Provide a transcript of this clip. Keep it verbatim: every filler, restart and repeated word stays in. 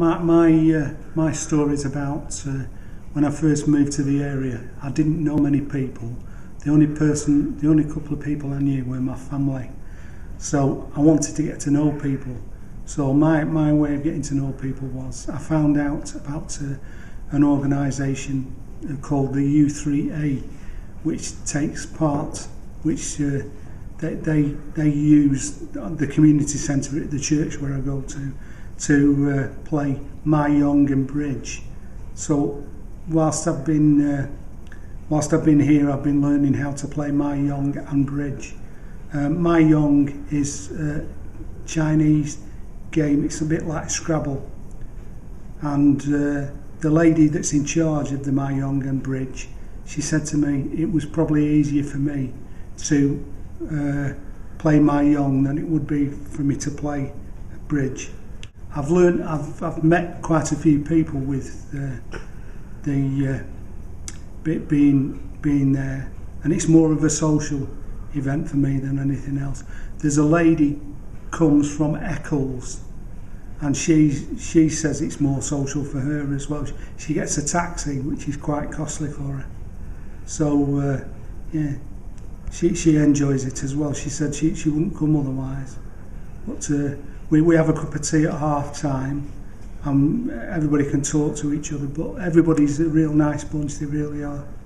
my my, uh, my story's about uh, when I first moved to the area. I didn't know many people. The only person, the only couple of people I knew were my family. So I wanted to get to know people. So my, my way of getting to know people was, I found out about uh, an organisation called the U three A, which takes part, which uh, they, they, they use the community centre at the church where I go to, to uh, play My Young and Bridge. So whilst I've been uh, Whilst I've been here, I've been learning how to play Mai Yong and bridge. Uh, Mai Yong is a Chinese game. It's a bit like Scrabble. And uh, the lady that's in charge of the Mai Yong and bridge, she said to me, it was probably easier for me to uh, play Mai Yong than it would be for me to play bridge. I've learned. I've I've met quite a few people with uh, the. Uh, Bit being being there, and it's more of a social event for me than anything else. There's a lady comes from Eccles, and she she says it's more social for her as well. She gets a taxi, which is quite costly for her. So uh, yeah, she she enjoys it as well. She said she she wouldn't come otherwise. But uh, we we have a cup of tea at half time. Um, everybody can talk to each other, but everybody's a real nice bunch, they really are.